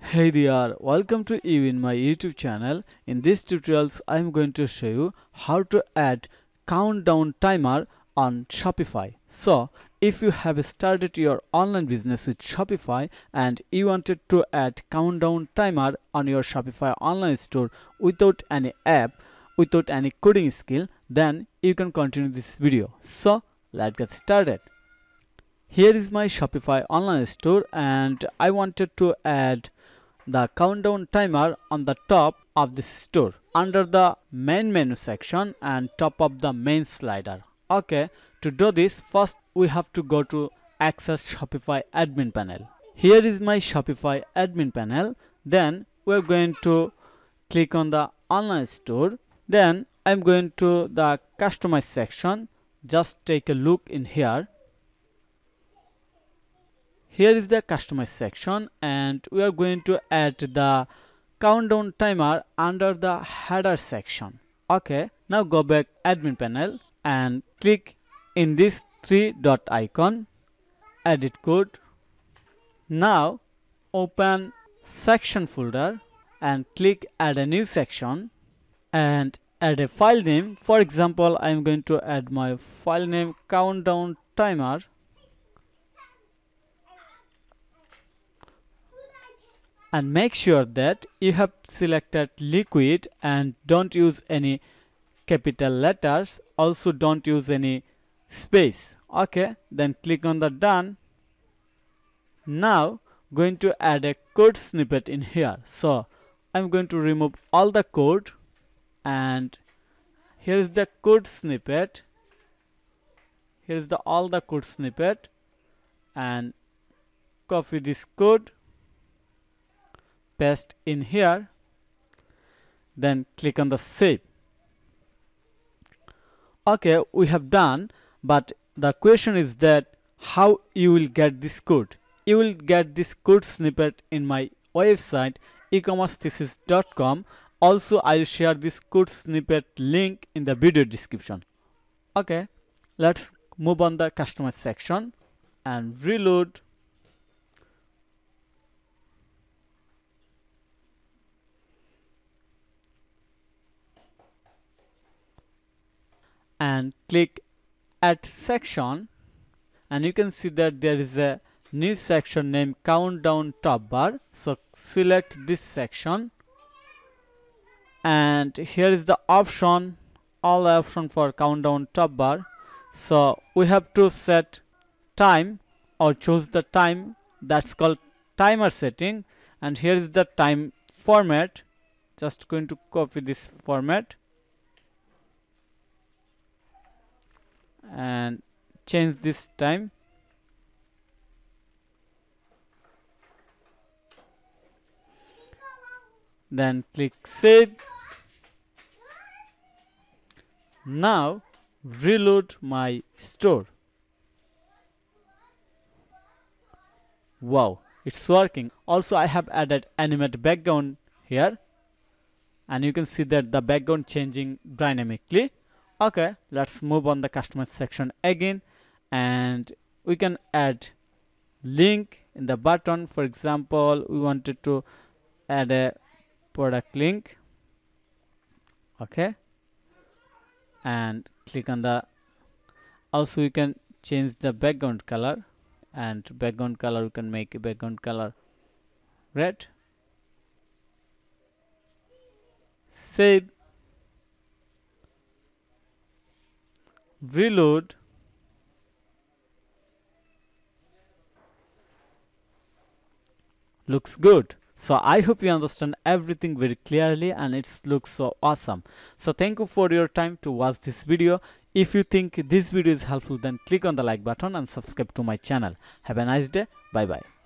Hey there, welcome to Even in my YouTube channel. In this tutorials, I am going to show you how to add countdown timer on Shopify. So, if you have started your online business with Shopify and you wanted to add countdown timer on your Shopify online store without any app, without any coding skill, then you can continue this video. So, let's get started. Here is my Shopify online store and I wanted to add the countdown timer on the top of this store under the main menu section and top of the main slider. Okay, to do this, first we have to go to access Shopify admin panel. Here is my Shopify admin panel. Then we're going to click on the online store. Then I'm going to the customize section. Just take a look in here. Here is the customize section and we are going to add the countdown timer under the header section. Okay, now go back admin panel and click in this three-dot icon, edit code. Now open section folder and click add a new section and add a file name. For example, I am going to add my file name countdown timer. And make sure that you have selected liquid and don't use any capital letters, also don't use any space. Okay, then click on the done. Now going to add a code snippet in here, so I'm going to remove all the code and here is the code snippet. Here is all the code snippet and copy this code, paste in here, then click on the save. Okay, we have done, but the question is that how you will get this code. You will get this code snippet in my website ecommercethesis.com. Also, I will share this code snippet link in the video description. Okay, let's move on the customer section and reload. And click add section and you can see that there is a new section named countdown top bar. So select this section and here is the option, all option for countdown top bar. So we have to set time or choose the time, that's called timer setting, and here is the time format. Just going to copy this format and change this time. Then click save. Now reload my store. Wow, it's working. Also, I have added animate background here and you can see that the background changing dynamically. Okay, let's move on the customer section again and we can add link in the button. For example, we wanted to add a product link. Okay, and click on the, also you can change the background color, and background color we can make a background color red. Save. Reload. Looks good. So I hope you understand everything very clearly and it looks so awesome. So thank you for your time to watch this video. If you think this video is helpful, then click on the like button and subscribe to my channel. Have a nice day. Bye bye.